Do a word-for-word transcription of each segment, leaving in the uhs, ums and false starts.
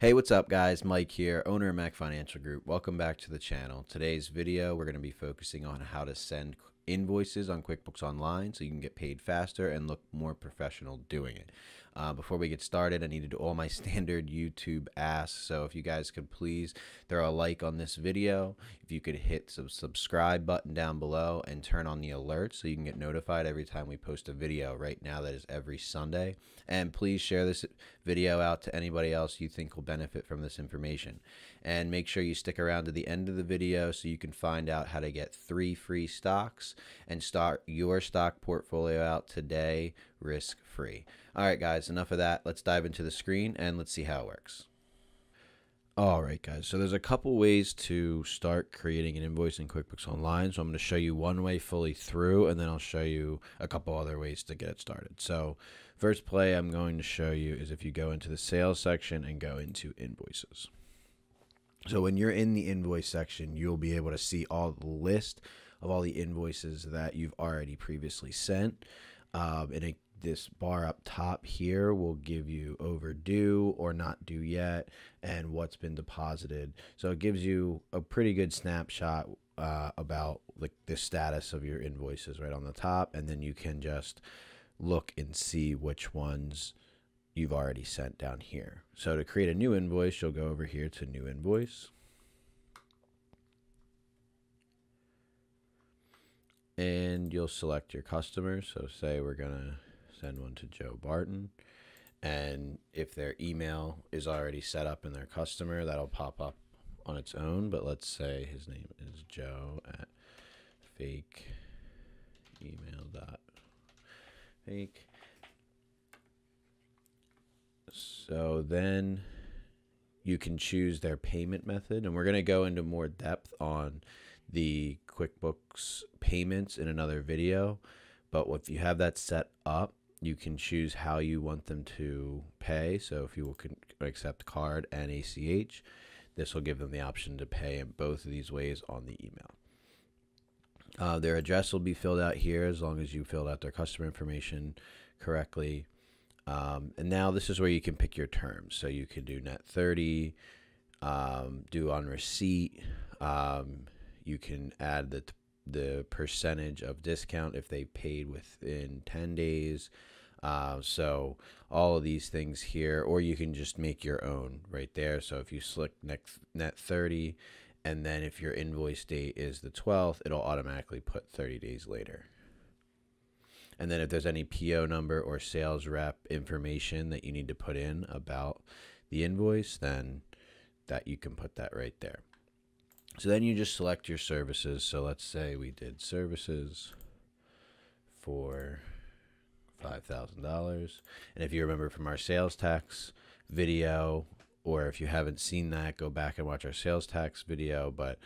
Hey, what's up guys? Mike here, owner of Mac Financial Group. Welcome back to the channel. Today's video, we're going to be focusing on how to send invoices on QuickBooks Online so you can get paid faster and look more professional doing it. Uh, before we get started, I need to do all my standard YouTube asks. So if you guys could please throw a like on this video, if you could hit the subscribe button down below and turn on the alerts so you can get notified every time we post a video. Right now that is every Sunday. And please share this video out to anybody else you think will benefit from this information. And make sure you stick around to the end of the video so you can find out how to get three free stocks and start your stock portfolio out today, risk-free. All right, guys, enough of that. Let's dive into the screen and let's see how it works. All right, guys, so there's a couple ways to start creating an invoice in QuickBooks Online. So I'm going to show you one way fully through, and then I'll show you a couple other ways to get it started. So first play I'm going to show you is if you go into the sales section and go into invoices. So when you're in the invoice section, you'll be able to see all the list of all the invoices that you've already previously sent. Um, and it, this bar up top here will give you overdue or not due yet and what's been deposited. So it gives you a pretty good snapshot uh, about like the status of your invoices right on the top. And then you can just look and see which ones you've already sent down here. So to create a new invoice, you'll go over here to new invoice. And you'll select your customer. So say we're going to send one to Joe Barton. And if their email is already set up in their customer, that'll pop up on its own. But let's say his name is Joe at fake email dot fake. So then you can choose their payment method. And we're going to go into more depth on the QuickBooks payments in another video, but if you have that set up, you can choose how you want them to pay. So if you will accept card and A C H, this will give them the option to pay in both of these ways on the email. Uh, their address will be filled out here as long as you filled out their customer information correctly. Um, and now this is where you can pick your terms. So you can do net thirty, um, do on receipt, um, you can add the, the percentage of discount if they paid within ten days. Uh, so all of these things here, or you can just make your own right there. So if you select net thirty, and then if your invoice date is the twelfth, it'll automatically put thirty days later. And then if there's any P O number or sales rep information that you need to put in about the invoice, then that you can put that right there. So then you just select your services. So let's say we did services for five thousand dollars. And if you remember from our sales tax video, or if you haven't seen that, go back and watch our sales tax video. But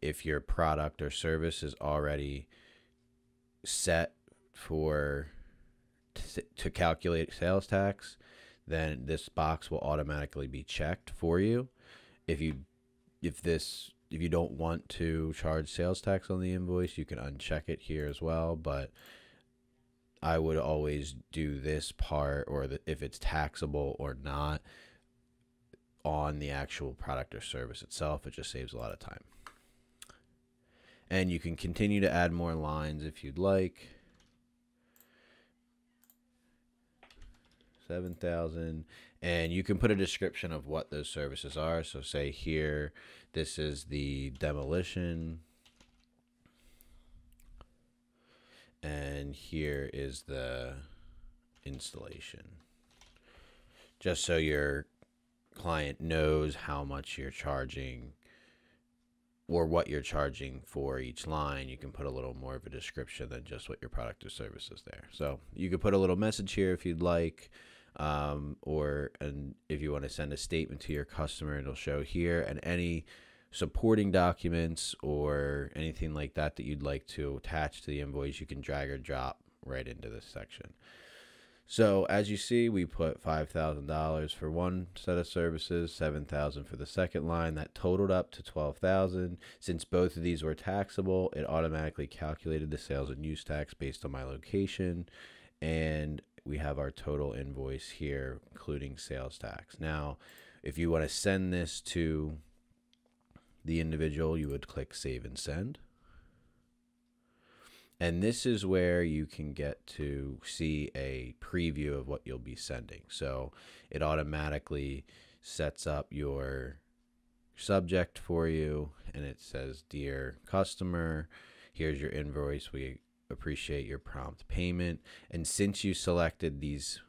if your product or service is already set for to calculate sales tax, then this box will automatically be checked for you. If you, if this, If you don't want to charge sales tax on the invoice, you can uncheck it here as well. But I would always do this part, or the, if it's taxable or not, on the actual product or service itself. It just saves a lot of time. And you can continue to add more lines if you'd like. seven thousand, and you can put a description of what those services are. So say here, this is the demolition, and here is the installation, just so your client knows how much you're charging or what you're charging for each line. You can put a little more of a description than just what your product or service is there. So you could put a little message here if you'd like. Um, or and if you want to send a statement to your customer, it'll show here, and any supporting documents or anything like that that you'd like to attach to the invoice, you can drag or drop right into this section. So as you see, we put five thousand dollars for one set of services, seven thousand dollars for the second line. That totaled up to twelve thousand dollars. Since both of these were taxable, it automatically calculated the sales and use tax based on my location, and we have our total invoice here, including sales tax. Now, If you want to send this to the individual, you would click Save and Send. And this is where you can get to see a preview of what you'll be sending. So it automatically sets up your subject for you, and it says, "Dear customer, here's your invoice. We appreciate your prompt payment." And since you selected these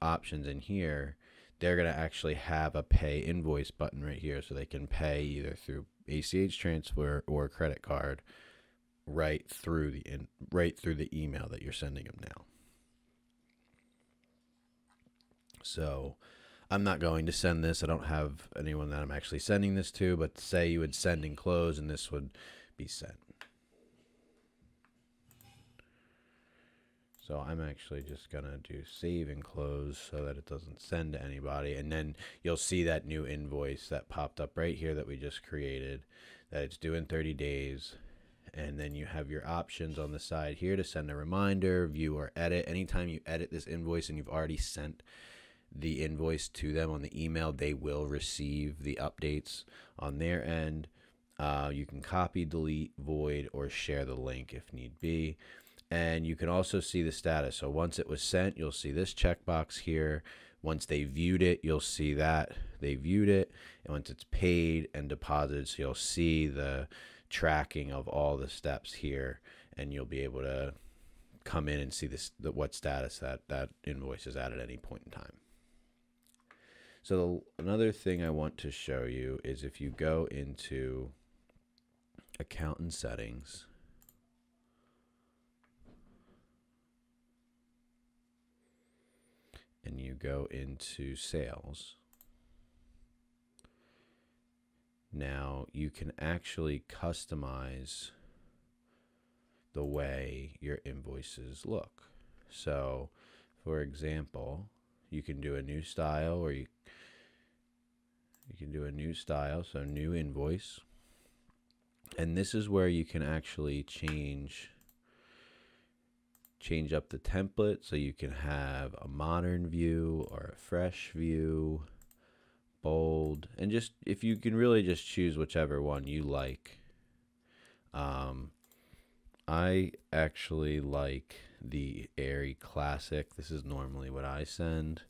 options in here, they're going to actually have a pay invoice button right here, so they can pay either through A C H transfer or credit card right through the in, right through the email that you're sending them now. So I'm not going to send this. I don't have anyone that I'm actually sending this to, but say you would send and close, and this would be sent. So I'm actually just going to do save and close so that it doesn't send to anybody. And then you'll see that new invoice that popped up right here that we just created, that it's due in thirty days. And then you have your options on the side here to send a reminder, view, or edit. Anytime you edit this invoice and you've already sent the invoice to them on the email, they will receive the updates on their end. Uh, you can copy, delete, void, or share the link if need be. And you can also see the status. So once it was sent, you'll see this checkbox here. Once they viewed it, you'll see that they viewed it. And once it's paid and deposited, so you'll see the tracking of all the steps here, and you'll be able to come in and see this, the, what status that, that invoice is at at any point in time. So the, another thing I want to show you is if you go into Account and Settings, and you go into Sales. Now you can actually customize the way your invoices look. So for example, you can do a new style, or you, you can do a new style, so new invoice. And this is where you can actually change change up the template, so you can have a modern view or a fresh view, bold, and just, if you can really just choose whichever one you like. um, I actually like the Airy Classic. This is normally what I send.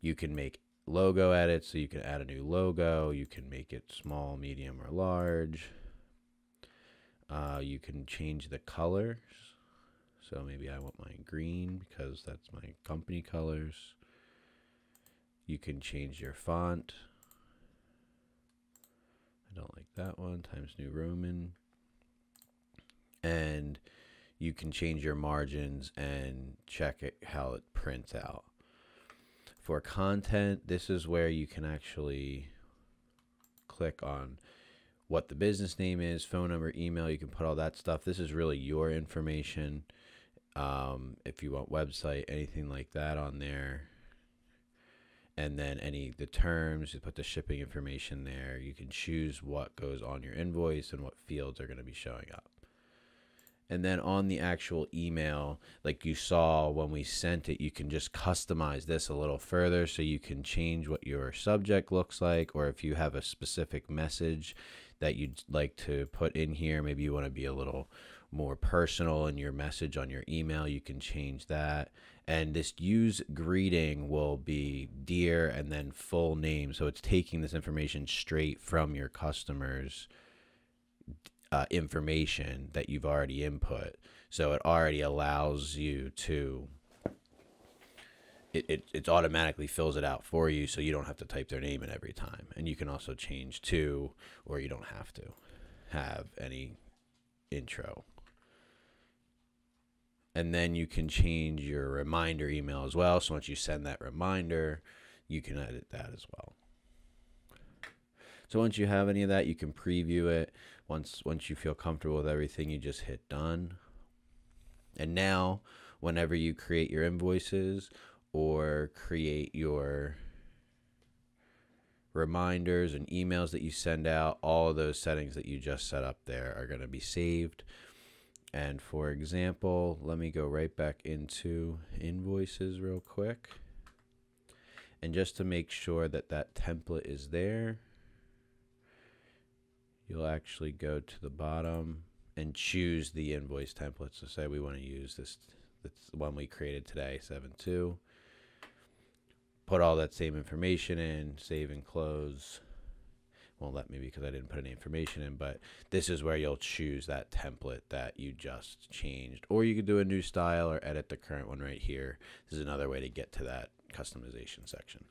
You can make logo edits, so you can add a new logo, you can make it small, medium, or large. Uh, you can change the colors. So maybe I want mine green because that's my company colors. You can change your font. I don't like that one, Times New Roman. And you can change your margins and check it, how it prints out. For content, this is where you can actually click on what the business name is, phone number, email. You can put all that stuff. This is really your information. Um, if you want website, anything like that on there. And then any the terms, you put the shipping information there. You can choose what goes on your invoice and what fields are going to be showing up. And then on the actual email, like you saw when we sent it, you can just customize this a little further, so you can change what your subject looks like, or if you have a specific message that you'd like to put in here, maybe you want to be a little more personal in your message on your email, you can change that. And this use greeting will be dear and then full name. So it's taking this information straight from your customer's uh, information that you've already input. So it already allows you to, it, it, it automatically fills it out for you, so you don't have to type their name in every time. And you can also change to, or you don't have to have any intro. And then you can change your reminder email as well. So once you send that reminder, you can edit that as well. So once you have any of that, you can preview it. Once, once you feel comfortable with everything, you just hit done. And now, whenever you create your invoices or create your reminders and emails that you send out, all of those settings that you just set up there are going to be saved. And for example, let me go right back into invoices real quick. And just to make sure that that template is there, you'll actually go to the bottom and choose the invoice template. So say we want to use this, that's the one we created today, seven two. Put all that same information in, save and close. Won't let me because I didn't put any information in, but this is where you'll choose that template that you just changed, or you could do a new style or edit the current one right here. This is another way to get to that customization section.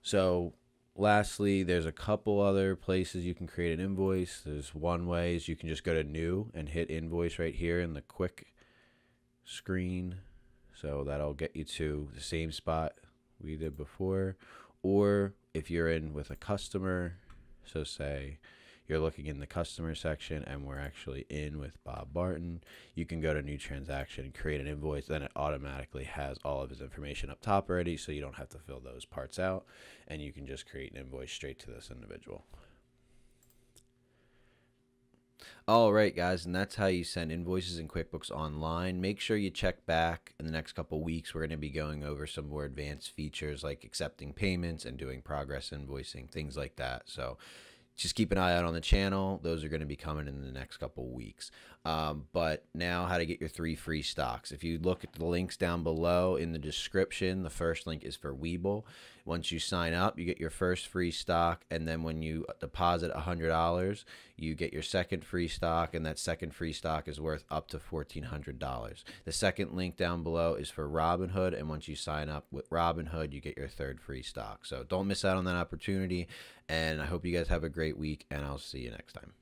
So lastly, there's a couple other places you can create an invoice. There's one way is you can just go to new and hit invoice right here in the quick screen. So that'll get you to the same spot we did before. Or if you're in with a customer, so say you're looking in the customer section and we're actually in with Bob Barton, you can go to new transaction, create an invoice, then it automatically has all of his information up top already, so you don't have to fill those parts out, and you can just create an invoice straight to this individual. All right, guys, and that's how you send invoices in QuickBooks Online. Make sure you check back in the next couple weeks. We're going to be going over some more advanced features like accepting payments and doing progress invoicing, things like that. So just keep an eye out on the channel. Those are going to be coming in the next couple weeks. Um, but now, how to get your three free stocks. If you look at the links down below in the description, the first link is for Webull. Once you sign up, you get your first free stock, and then when you deposit one hundred dollars, you get your second free stock, and that second free stock is worth up to fourteen hundred dollars. The second link down below is for Robinhood, and once you sign up with Robinhood, you get your third free stock. So don't miss out on that opportunity, and I hope you guys have a great week, and I'll see you next time.